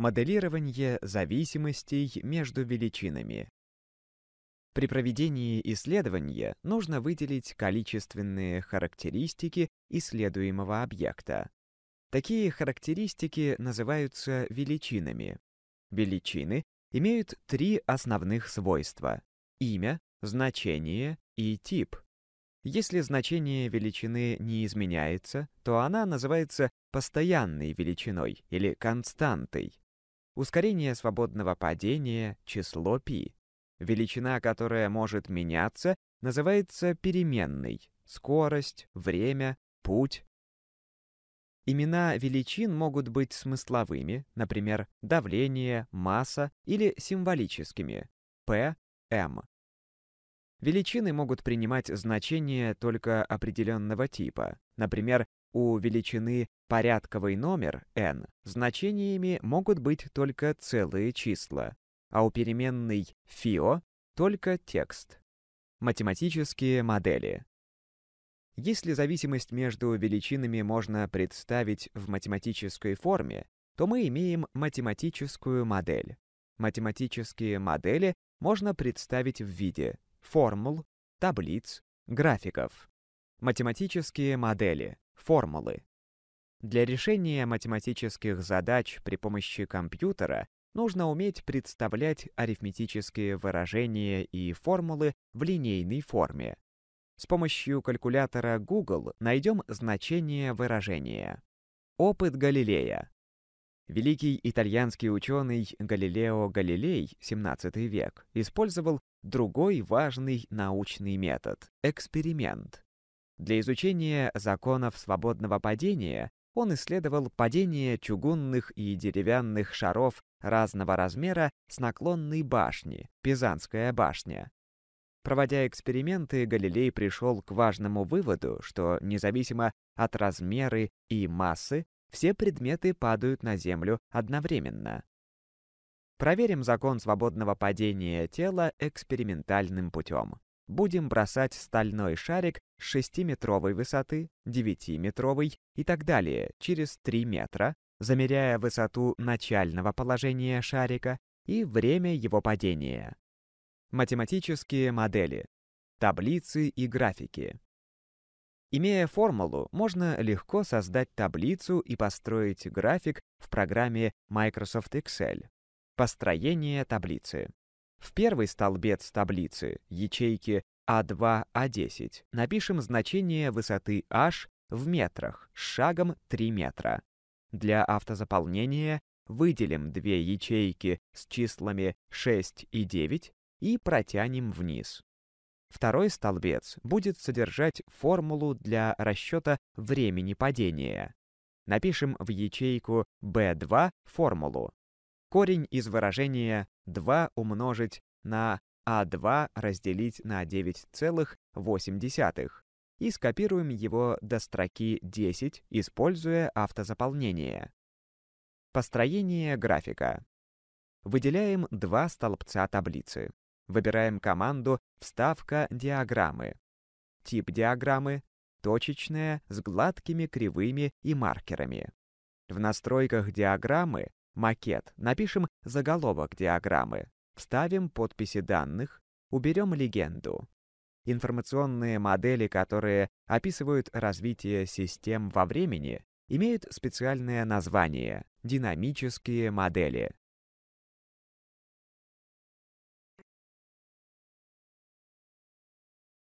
Моделирование зависимостей между величинами. При проведении исследования нужно выделить количественные характеристики исследуемого объекта. Такие характеристики называются величинами. Величины имеют три основных свойства – имя, значение и тип. Если значение величины не изменяется, то она называется постоянной величиной или константой. Ускорение свободного падения – число π. Величина, которая может меняться, называется переменной – скорость, время, путь. Имена величин могут быть смысловыми, например, давление, масса, или символическими – P, M. Величины могут принимать значения только определенного типа. Например, у величины порядковый номер n значениями могут быть только целые числа, а у переменной φ только текст. Математические модели. Если зависимость между величинами можно представить в математической форме, то мы имеем математическую модель. Математические модели можно представить в виде формул, таблиц, графиков. Математические модели, формулы. Для решения математических задач при помощи компьютера нужно уметь представлять арифметические выражения и формулы в линейной форме. С помощью калькулятора Google найдем значение выражения. Опыт Галилея. Великий итальянский ученый Галилео Галилей, 17 век, использовал другой важный научный метод – эксперимент. Для изучения законов свободного падения он исследовал падение чугунных и деревянных шаров разного размера с наклонной башни – Пизанская башня. Проводя эксперименты, Галилей пришел к важному выводу, что независимо от размера и массы, все предметы падают на Землю одновременно. Проверим закон свободного падения тела экспериментальным путем. Будем бросать стальной шарик с 6-метровой высоты, 9-метровой и так далее через 3 метра, замеряя высоту начального положения шарика и время его падения. Математические модели, таблицы и графики. Имея формулу, можно легко создать таблицу и построить график в программе Microsoft Excel. Построение таблицы. В первый столбец таблицы, ячейки А2, А10, напишем значение высоты h в метрах с шагом 3 метра. Для автозаполнения выделим две ячейки с числами 6 и 9 и протянем вниз. Второй столбец будет содержать формулу для расчета времени падения. Напишем в ячейку B2 формулу. Корень из выражения 2 умножить на А2 разделить на 9,8 и скопируем его до строки 10, используя автозаполнение. Построение графика. Выделяем два столбца таблицы. Выбираем команду «Вставка диаграммы». Тип диаграммы – точечная, с гладкими, кривыми и маркерами. В настройках диаграммы «Макет» напишем заголовок диаграммы, вставим подписи данных, уберем легенду. Информационные модели, которые описывают развитие систем во времени, имеют специальное название – динамические модели.